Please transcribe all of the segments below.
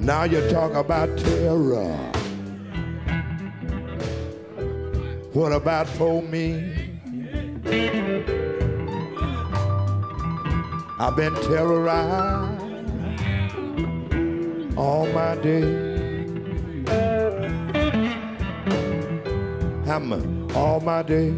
Now you talk about terror. What about for me? I've been terrorized all my day. I'm all my day.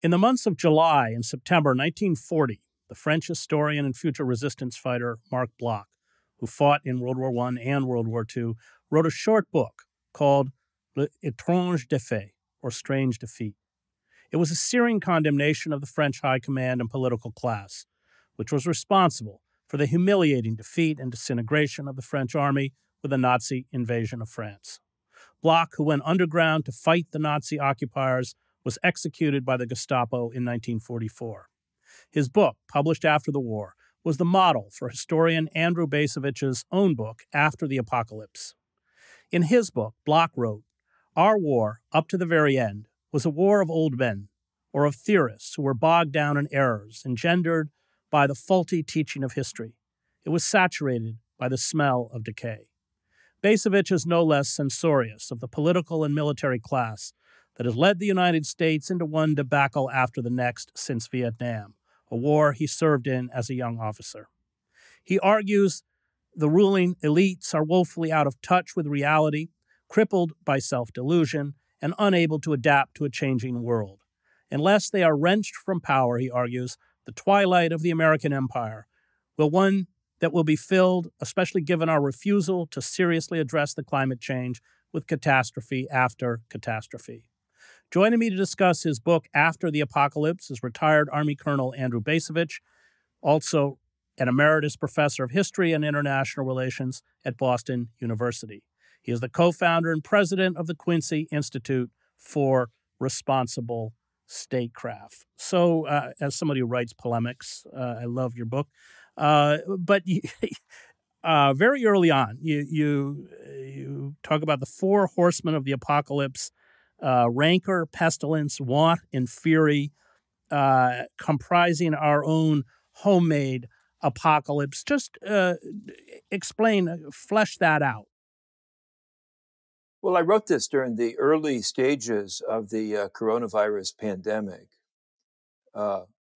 In the months of July and September 1940, the French historian and future resistance fighter Marc Bloch, who fought in World War I and World War II, wrote a short book called L'Étrange Défaite, or Strange Defeat. It was a searing condemnation of the French high command and political class, which was responsible for the humiliating defeat and disintegration of the French army with the Nazi invasion of France. Bloch, who went underground to fight the Nazi occupiers, was executed by the Gestapo in 1944. His book, published after the war, was the model for historian Andrew Bacevich's own book, After the Apocalypse. In his book, Bloch wrote, "Our war, up to the very end, was a war of old men, or of theorists who were bogged down in errors engendered by the faulty teaching of history. It was saturated by the smell of decay." Bacevich is no less censorious of the political and military class that has led the United States into one debacle after the next since Vietnam, a war he served in as a young officer. He argues the ruling elites are woefully out of touch with reality, crippled by self-delusion, and unable to adapt to a changing world. Unless they are wrenched from power, he argues, the twilight of the American empire will one that will be filled, especially given our refusal to seriously address the climate change, with catastrophe after catastrophe. Joining me to discuss his book, After the Apocalypse, is retired Army Colonel Andrew Bacevich, also an emeritus professor of history and international relations at Boston University. He is the co-founder and president of the Quincy Institute for Responsible Statecraft. So, as somebody who writes polemics, I love your book. But very early on, you talk about the four horsemen of the apocalypse. Rancor, pestilence, want, and fury, comprising our own homemade apocalypse. Just explain, flesh that out. Well, I wrote this during the early stages of the coronavirus pandemic,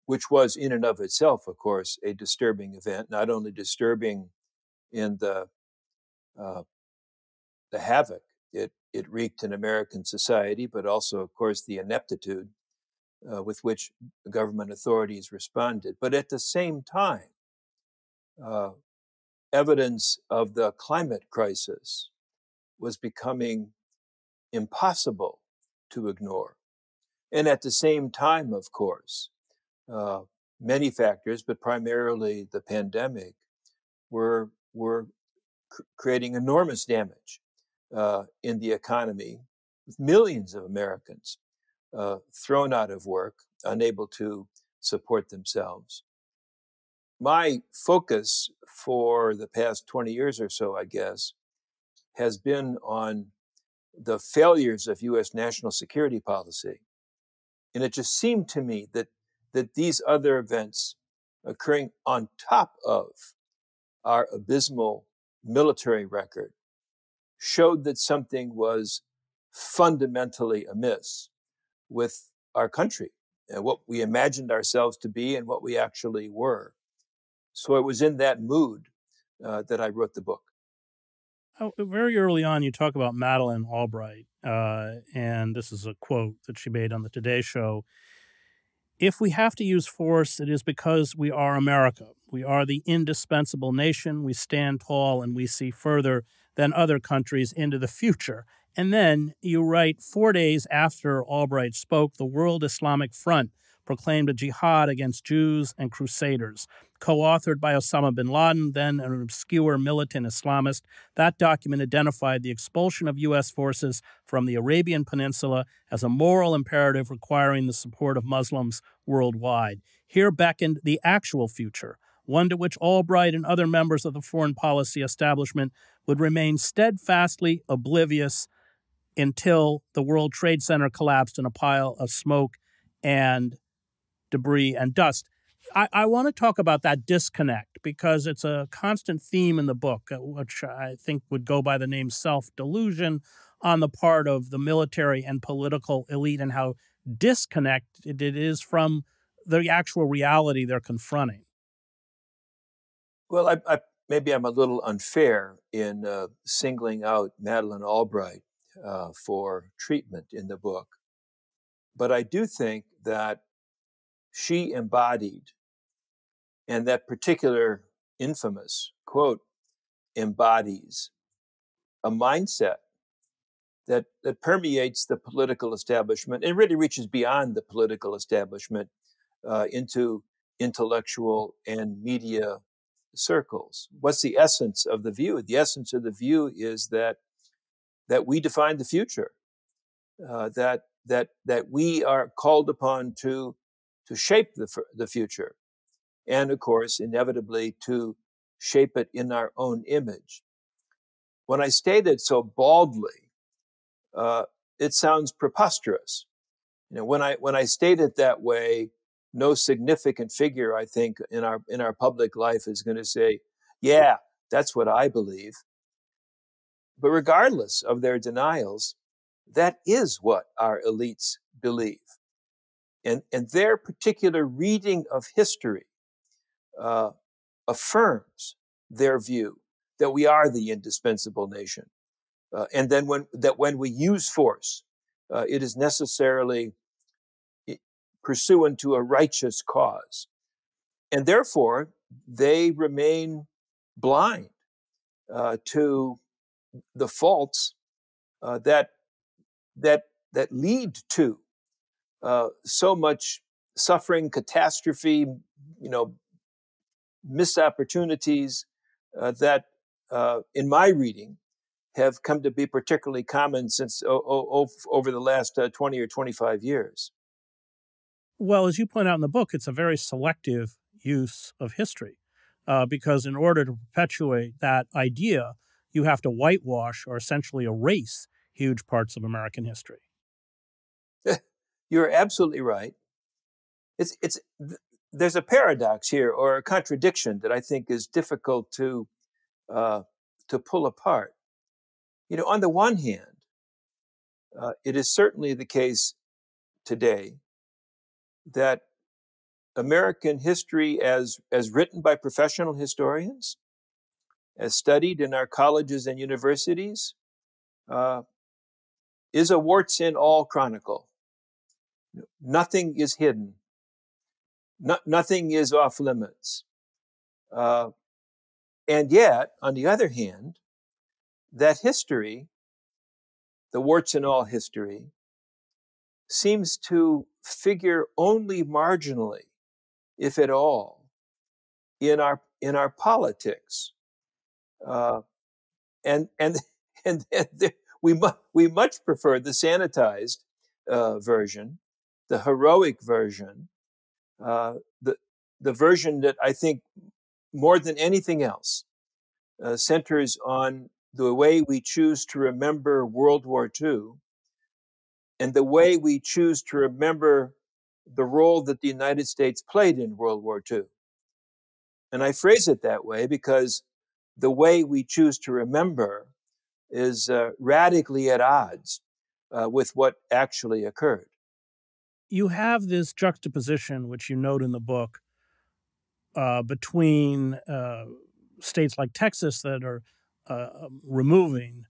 which was in and of itself, of course, a disturbing event, not only disturbing in the havoc it wreaked in American society, but also, of course, the ineptitude with which government authorities responded. But at the same time, evidence of the climate crisis was becoming impossible to ignore. And at the same time, of course, many factors, but primarily the pandemic, were creating enormous damage in the economy, with millions of Americans thrown out of work, unable to support themselves. My focus for the past 20 years or so, I guess, has been on the failures of U.S. national security policy. And it just seemed to me that these other events occurring on top of our abysmal military record showed that something was fundamentally amiss with our country and what we imagined ourselves to be and what we actually were. So it was in that mood that I wrote the book. Very early on, you talk about Madeleine Albright, and this is a quote that she made on the Today Show. "If we have to use force, it is because we are America. We are the indispensable nation. We stand tall and we see further than other countries into the future." And then you write, "4 days after Albright spoke, the World Islamic Front proclaimed a jihad against Jews and crusaders, co-authored by Osama bin Laden, then an obscure militant Islamist. That document identified the expulsion of U.S. forces from the Arabian Peninsula as a moral imperative requiring the support of Muslims worldwide. Here beckoned the actual future, one to which Albright and other members of the foreign policy establishment would remain steadfastly oblivious until the World Trade Center collapsed in a pile of smoke and debris and dust. I want to talk about that disconnect because it's a constant theme in the book, which I think would go by the name self-delusion on the part of the military and political elite, and how disconnected it is from the actual reality they're confronting. Well, I maybe I'm a little unfair in singling out Madeleine Albright for treatment in the book, but I do think that she embodied, and that particular infamous quote embodies, a mindset that permeates the political establishment and really reaches beyond the political establishment into intellectual and media circles. What's the essence of the view? The essence of the view is that we define the future, that we are called upon to shape the future, and of course, inevitably, to shape it in our own image. When I stated so baldly, it sounds preposterous. You know, when I state it that way, no significant figure, I think, in our public life is going to say, "Yeah, that's what I believe." But regardless of their denials, that is what our elites believe. And their particular reading of history affirms their view that we are the indispensable nation, and then when we use force, it is necessarily pursuant to a righteous cause, and therefore they remain blind to the faults that lead to so much suffering, catastrophe, missed opportunities that, in my reading, have come to be particularly common since over the last 20 or 25 years. Well, as you point out in the book, it's a very selective use of history, because in order to perpetuate that idea, you have to whitewash or essentially erase huge parts of American history. You're absolutely right. There's a paradox here, or a contradiction, that I think is difficult to pull apart. You know, on the one hand, it is certainly the case today that American history, as written by professional historians, as studied in our colleges and universities, is a warts and all chronicle. Nothing is hidden. Nothing is off limits. And yet, on the other hand, that history, the warts and all history, seems to figure only marginally, if at all, in our politics. We much prefer the sanitized version, the heroic version, the version that I think more than anything else centers on the way we choose to remember World War II and the way we choose to remember the role that the United States played in World War II. And I phrase it that way because the way we choose to remember is radically at odds with what actually occurred. You have this juxtaposition, which you note in the book, between states like Texas that are removing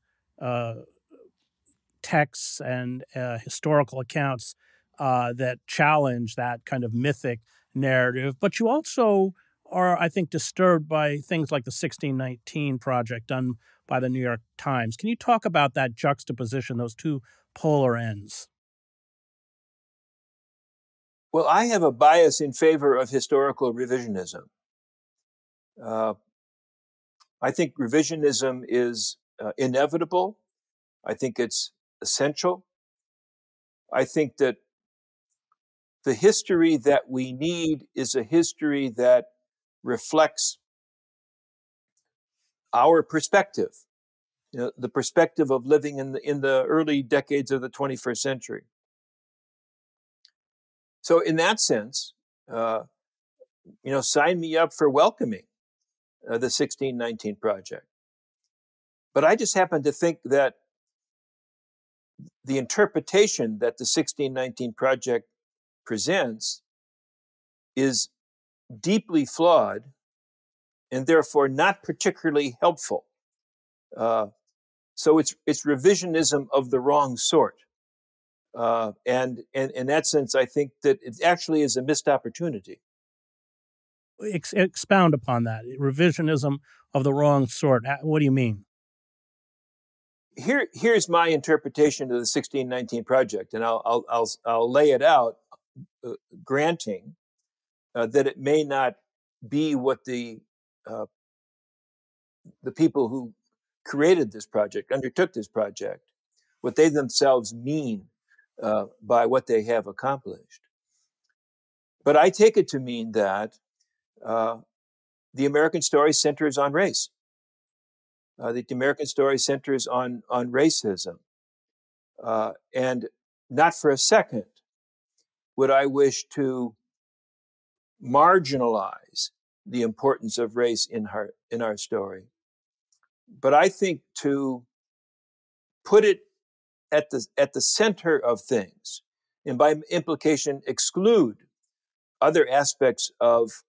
texts and historical accounts that challenge that kind of mythic narrative. But you also are, I think, disturbed by things like the 1619 Project done by the New York Times. Can you talk about that juxtaposition, those two polar ends? Well, I have a bias in favor of historical revisionism. I think revisionism is inevitable. I think it's essential. I think that the history that we need is a history that reflects our perspective you know, the perspective of living in the early decades of the 21st century. So in that sense, sign me up for welcoming the 1619 Project. But I just happen to think that the interpretation that the 1619 Project presents is deeply flawed and therefore not particularly helpful. So it's revisionism of the wrong sort. And in that sense, I think that it actually is a missed opportunity. Expound upon that. Revisionism of the wrong sort. What do you mean? Here's my interpretation of the 1619 Project, and I'll lay it out, granting that it may not be what the people who created this project, undertook this project, what they themselves mean by what they have accomplished. But I take it to mean that the American story centers on race. That the American story centers on racism. And not for a second would I wish to marginalize the importance of race in our story. But I think to put it at the center of things, and by implication exclude other aspects of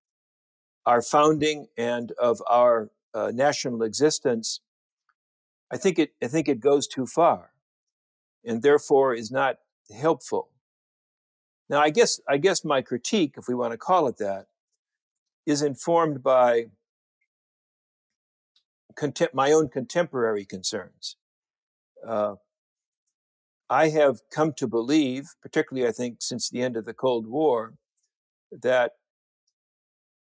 our founding and of our national existence, I think it goes too far, and therefore is not helpful. Now, I guess my critique, if we want to call it that, is informed by my own contemporary concerns. I have come to believe, particularly I think since the end of the Cold War, that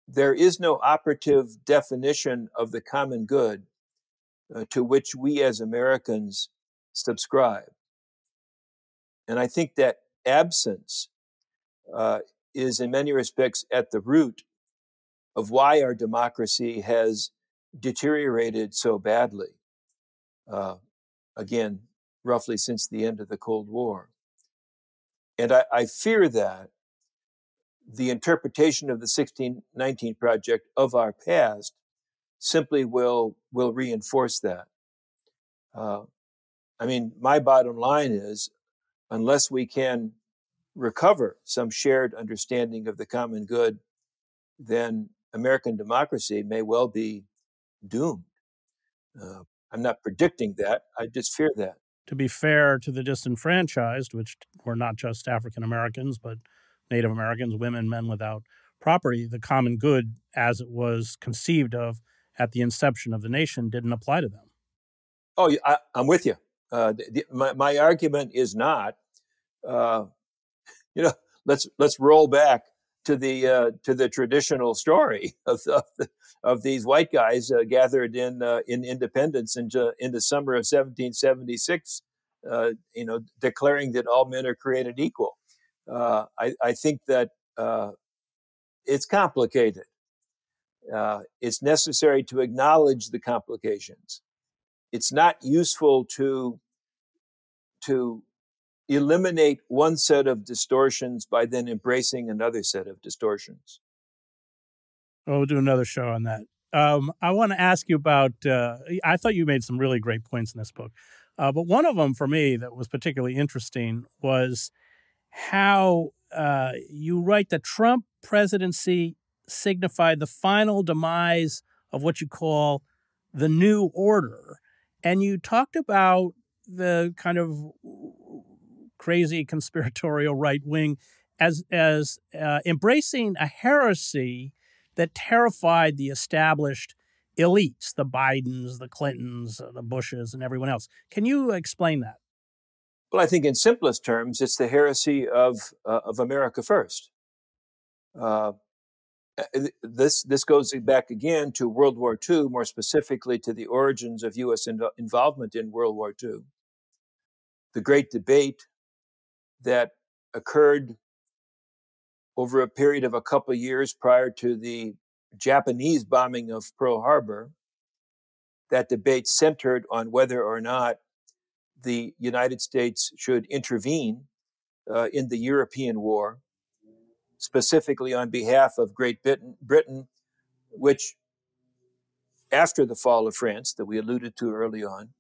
there is no operative definition of the common good to which we as Americans subscribe. And I think that absence is in many respects at the root of why our democracy has deteriorated so badly, again, roughly since the end of the Cold War. And I fear that the interpretation of the 1619 Project of our past simply will reinforce that. I mean, my bottom line is, unless we can recover some shared understanding of the common good, then American democracy may well be doomed. I'm not predicting that. I just fear that. To be fair to the disenfranchised, which were not just African Americans, but Native Americans, women, men without property, the common good as it was conceived of at the inception of the nation didn't apply to them. Oh, I'm with you. My argument is not, let's roll back to the traditional story of these white guys gathered in Independence in the summer of 1776, declaring that all men are created equal. I think that it's complicated. It's necessary to acknowledge the complications. It's not useful to eliminate one set of distortions by then embracing another set of distortions. Well, we'll do another show on that. I want to ask you about, I thought you made some really great points in this book, but one of them for me that was particularly interesting was how you write the Trump presidency signified the final demise of what you call the new order. And you talked about the kind of crazy conspiratorial right wing as embracing a heresy that terrified the established elites, the Bidens, the Clintons, the Bushes, and everyone else. Can you explain that? Well, I think in simplest terms, it's the heresy of America First. This goes back again to World War II, more specifically to the origins of U.S. involvement in World War II. The great debate that occurred over a period of a couple of years prior to the Japanese bombing of Pearl Harbor that debate centered on whether or not the United States should intervene in the European war, specifically on behalf of Great Britain, which after the fall of France that we alluded to early on,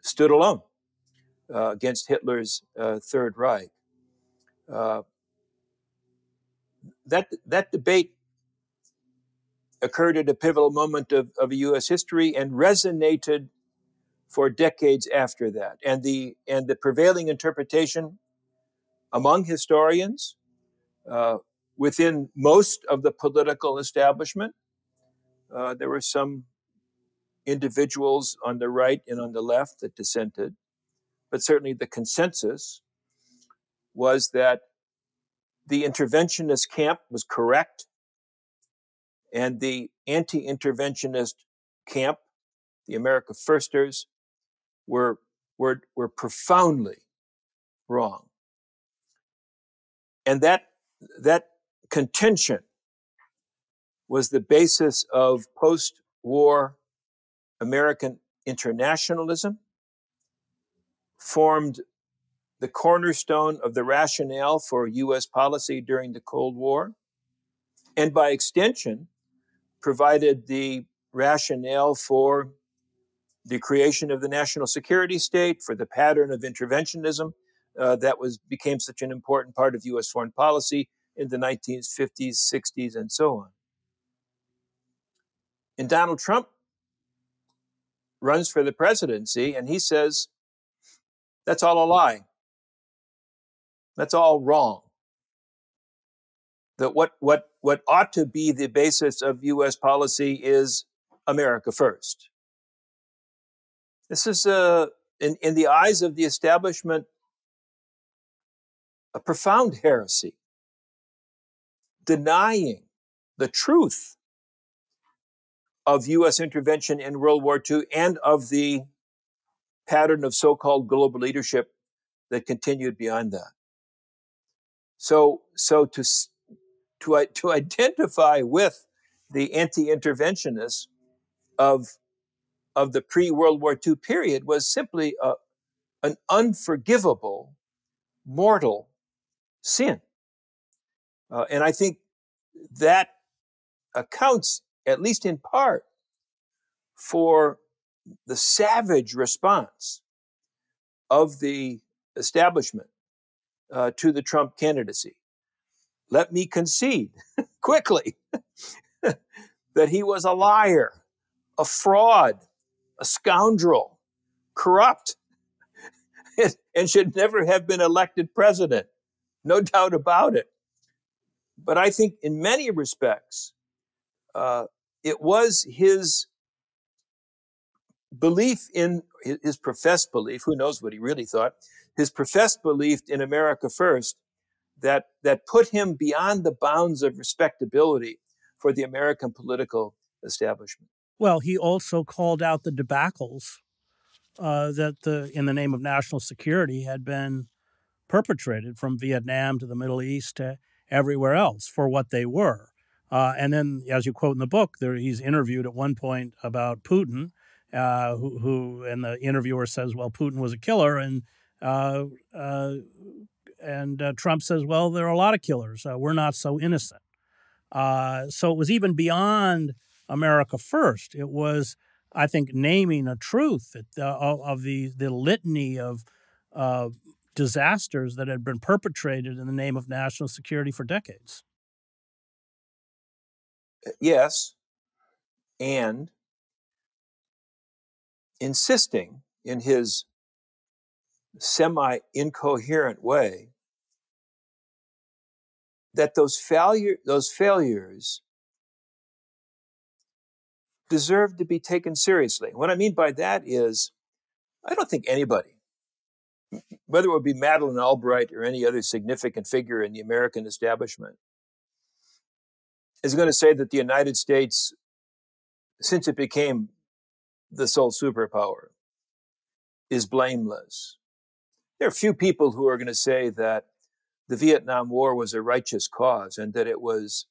stood alone against Hitler's Third Reich. That debate occurred at a pivotal moment of U.S. history and resonated for decades after that. And the prevailing interpretation among historians, within most of the political establishment, there were some individuals on the right and on the left that dissented, but certainly the consensus was that the interventionist camp was correct and the anti-interventionist camp, the America Firsters, were profoundly wrong. And that contention was the basis of post-war American internationalism, formed the cornerstone of the rationale for U.S. policy during the Cold War, and by extension, provided the rationale for the creation of the national security state, for the pattern of interventionism that became such an important part of U.S. foreign policy in the 1950s, 60s, and so on. And Donald Trump runs for the presidency, and he says, that's all a lie. That's all wrong. That what ought to be the basis of U.S. policy is America first. This is, in the eyes of the establishment, a profound heresy, denying the truth of U.S. intervention in World War II and of the pattern of so-called global leadership that continued beyond that. So to identify with the anti-interventionists of the pre-World War II period was simply an unforgivable mortal sin. And I think that accounts, at least in part, for the savage response of the establishment to the Trump candidacy. Let me concede quickly that he was a liar, a fraud, a scoundrel, corrupt, and should never have been elected president. No doubt about it. But I think in many respects, it was his belief in, his professed belief, who knows what he really thought, his professed belief in America first that put him beyond the bounds of respectability for the American political establishment. Well, he also called out the debacles that in the name of national security had been perpetrated from Vietnam to the Middle East to everywhere else for what they were. And then, as you quote in the book, he's interviewed at one point about Putin, who and the interviewer says, well, Putin was a killer, and Trump says, well, there are a lot of killers. We're not so innocent. So it was even beyond America first. It was, I think, naming a truth of the litany of disasters that had been perpetrated in the name of national security for decades. Yes, and insisting in his semi-incoherent way that those failures deserve to be taken seriously. What I mean by that is, I don't think anybody, whether it would be Madeleine Albright or any other significant figure in the American establishment, is going to say that the United States, since it became the sole superpower, is blameless. There are few people who are going to say that the Vietnam War was a righteous cause and that it was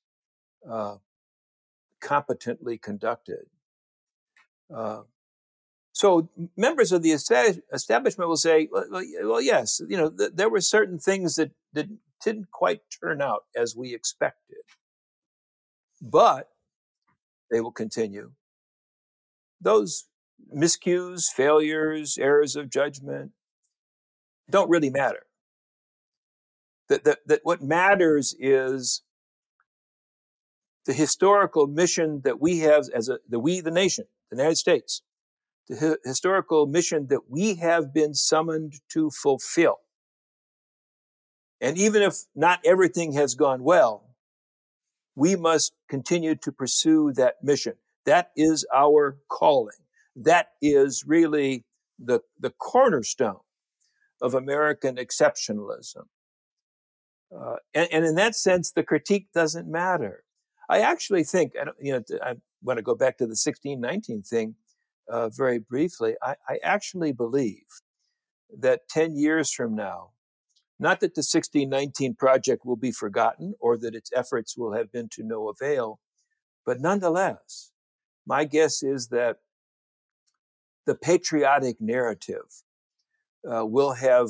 competently conducted. So members of the establishment will say, well, yes, you know, there were certain things that didn't quite turn out as we expected. But, they will continue, those miscues, failures, errors of judgment don't really matter. That what matters is the historical mission that we have as the nation, the United States, the historical mission that we have been summoned to fulfill. And even if not everything has gone well, we must continue to pursue that mission. That is our calling. That is really the cornerstone of American exceptionalism. And in that sense, the critique doesn't matter. I actually think, I want to go back to the 1619 thing very briefly. I actually believe that 10 years from now, not that the 1619 Project will be forgotten or that its efforts will have been to no avail, but nonetheless, my guess is that the patriotic narrative will have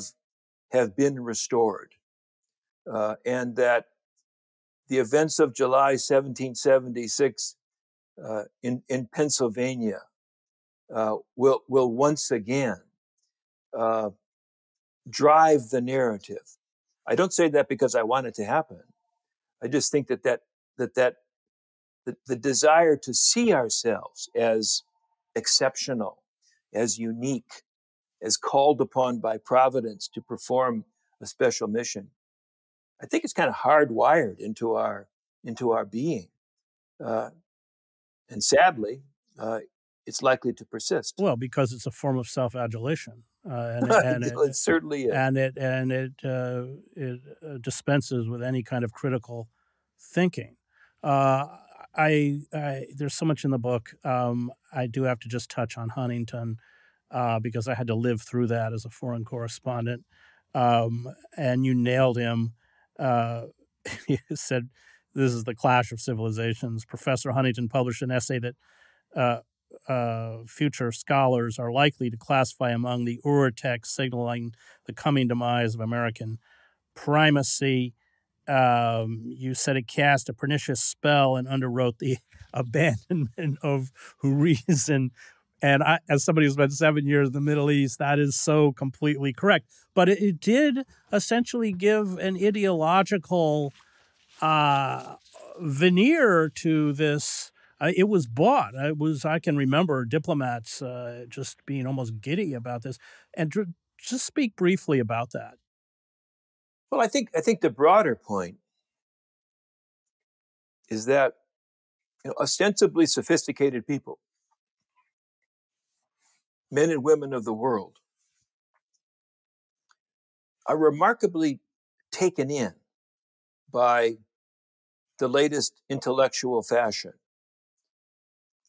been restored, and that the events of July 1776 in Pennsylvania will once again drive the narrative. I don't say that because I want it to happen. I just think that the desire to see ourselves as exceptional, as unique, as called upon by providence to perform a special mission, I think it's kind of hardwired into our being, and sadly, it's likely to persist. Well, because it's a form of self-adulation. It certainly is. And it dispenses with any kind of critical thinking. There's so much in the book. I do have to just touch on Huntington because I had to live through that as a foreign correspondent. And you nailed him. You said, this is the clash of civilizations. Professor Huntington published an essay that future scholars are likely to classify among the Ur-text signaling the coming demise of American primacy. You said it cast a pernicious spell and underwrote the abandonment of reason. And I, as somebody who spent 7 years in the Middle East, that is so completely correct. But it did essentially give an ideological veneer to this. It was bought. I can remember diplomats just being almost giddy about this. And just speak briefly about that. Well, I think the broader point is that ostensibly sophisticated people, men and women of the world, are remarkably taken in by the latest intellectual fashion.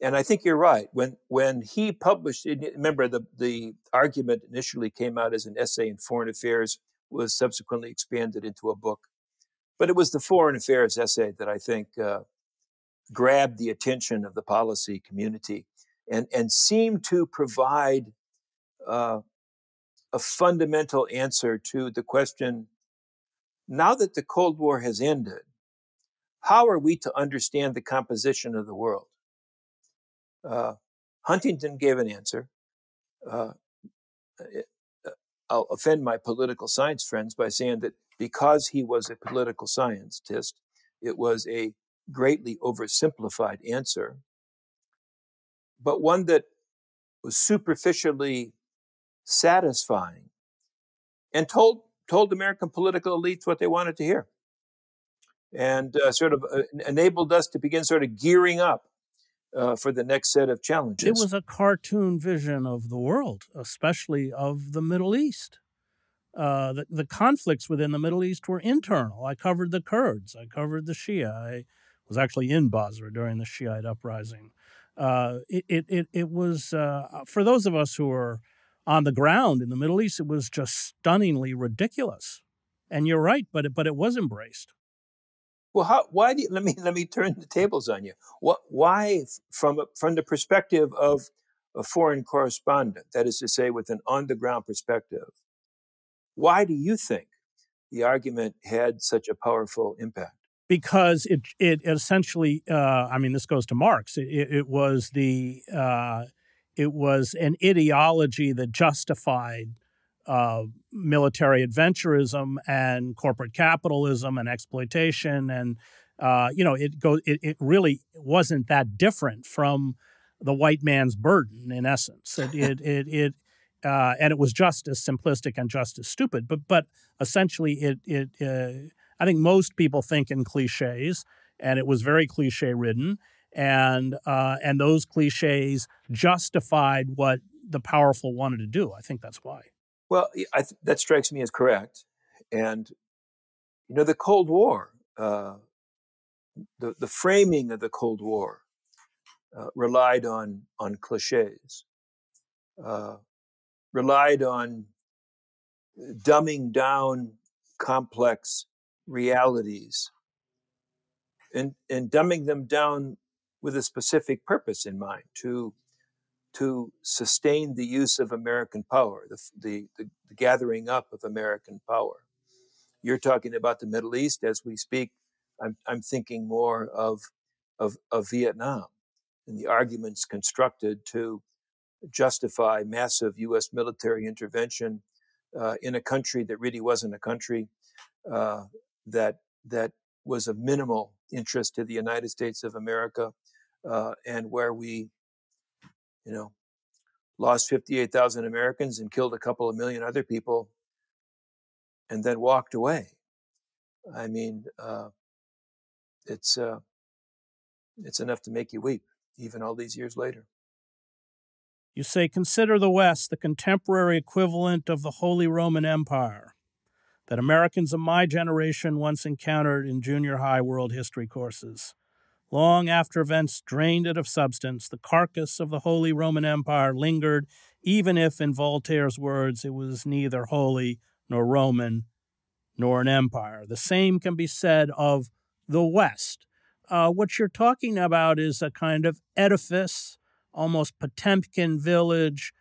And I think you're right. When he published, remember the argument initially came out as an essay in Foreign Affairs, was subsequently expanded into a book. But it was the Foreign Affairs essay that I think grabbed the attention of the policy community and seemed to provide a fundamental answer to the question, now that the Cold War has ended, how are we to understand the composition of the world? Huntington gave an answer. I'll offend my political science friends by saying that because he was a political scientist, it was a greatly oversimplified answer, but one that was superficially satisfying and told American political elites what they wanted to hear, and sort of enabled us to begin sort of gearing up for the next set of challenges. It was a cartoon vision of the world, especially of the Middle East. The conflicts within the Middle East were internal. I covered the Kurds. I covered the Shia. I was actually in Basra during the Shiite uprising. It was, for those of us who were on the ground in the Middle East, it was just stunningly ridiculous. And you're right, but it was embraced. Well, why do you, let me turn the tables on you? Why, from the perspective of a foreign correspondent, that is to say, with an on-the-ground perspective. Why do you think the argument had such a powerful impact? Because it essentially, I mean, this goes to Marx. It was an ideology that justified military adventurism and corporate capitalism and exploitation, and it really wasn't that different from the white man's burden in essence. And it was just as simplistic and just as stupid. But essentially, I think most people think in cliches, and it was very cliche-ridden, and those cliches justified what the powerful wanted to do. I think that's why. Well, that strikes me as correct. And, you know, the Cold War, the framing of the Cold War relied on cliches, relied on dumbing down complex realities and dumbing them down with a specific purpose in mind, to sustain the use of American power, the gathering up of American power. You're talking about the Middle East as we speak. I'm thinking more of Vietnam and the arguments constructed to justify massive U.S. military intervention in a country that really wasn't a country, that was of minimal interest to the United States of America, and where we, lost 58,000 Americans and killed a couple of million other people and then walked away. I mean, it's enough to make you weep, even all these years later. You say, consider the West the contemporary equivalent of the Holy Roman Empire that Americans of my generation once encountered in junior high world history courses. Long after events drained it of substance, the carcass of the Holy Roman Empire lingered, even if, in Voltaire's words, it was neither holy nor Roman nor an empire. The same can be said of the West. What you're talking about is a kind of edifice, almost Potemkin village,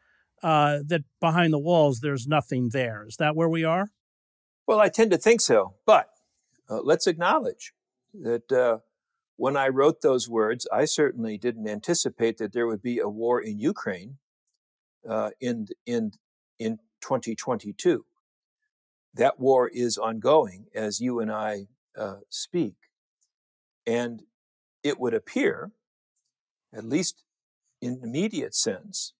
that behind the walls there's nothing there. Is that where we are? Well, I tend to think so, but let's acknowledge that when I wrote those words, I certainly didn't anticipate that there would be a war in Ukraine in 2022. That war is ongoing as you and I speak. And it would appear, at least in an immediate sense,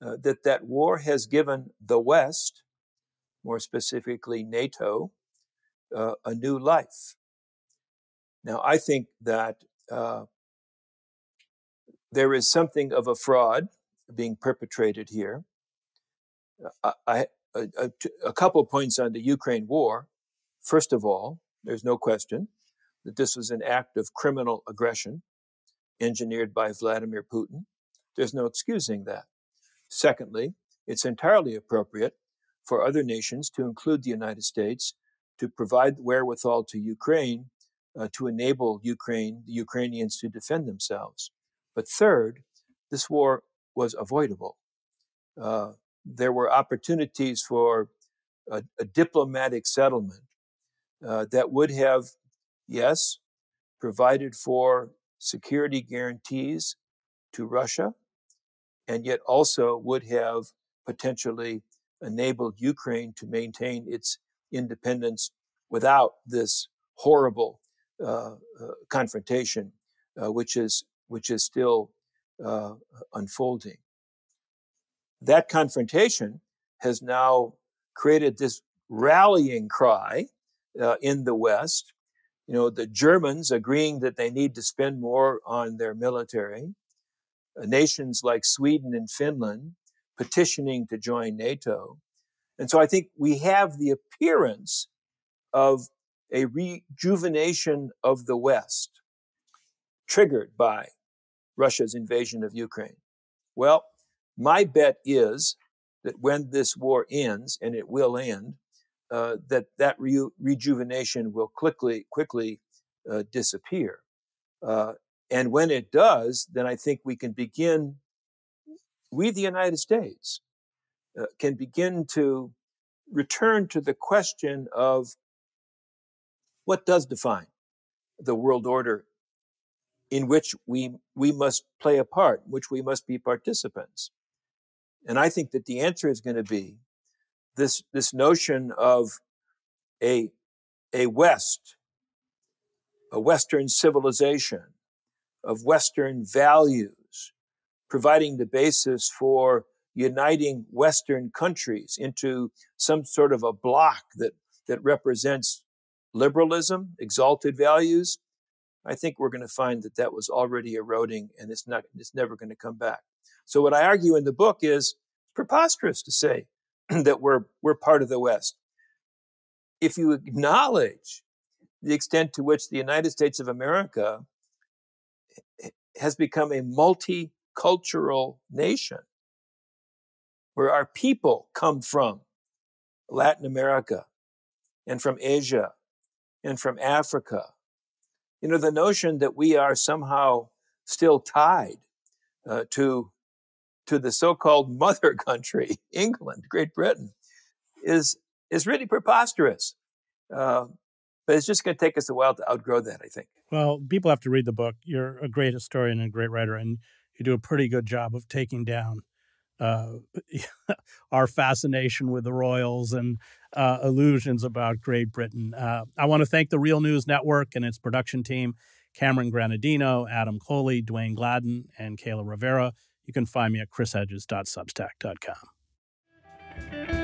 that war has given the West, more specifically NATO, a new life. Now, I think that there is something of a fraud being perpetrated here. A couple points on the Ukraine war. First of all, there's no question that this was an act of criminal aggression engineered by Vladimir Putin. There's no excusing that. Secondly, it's entirely appropriate for other nations, to include the United States, to provide wherewithal to Ukraine to enable the Ukrainians to defend themselves. But third, this war was avoidable. There were opportunities for a diplomatic settlement that would have, yes, provided for security guarantees to Russia, and yet also would have potentially enabled Ukraine to maintain its independence without this horrible confrontation, which is still unfolding. That confrontation has now created this rallying cry in the West. The Germans agreeing that they need to spend more on their military. Nations like Sweden and Finland petitioning to join NATO. And so I think we have the appearance of a rejuvenation of the West triggered by Russia's invasion of Ukraine. Well, my bet is that when this war ends, and it will end, that rejuvenation will quickly disappear. And when it does, then I think we can begin we, the United States, can begin to return to the question of what does define the world order in which we must play a part, in which we must be participants. And I think that the answer is going to be this notion of a Western civilization, of Western values, providing the basis for uniting Western countries into some sort of a block that represents liberalism, exalted values. I think we're going to find that that was already eroding, and it's never going to come back. So what I argue in the book is preposterous to say that we're part of the West. If you acknowledge the extent to which the United States of America has become a multicultural nation, where our people come from Latin America and from Asia and from Africa, you know, the notion that we are somehow still tied to the so-called mother country, England, Great Britain, is really preposterous. But it's just going to take us a while to outgrow that, I think. Well, people have to read the book. You're a great historian and a great writer, and you do a pretty good job of taking down our fascination with the royals and illusions about Great Britain. I want to thank the Real News Network and its production team, Cameron Granadino, Adam Coley, Dwayne Gladden, and Kayla Rivera. You can find me at chrishedges.substack.com.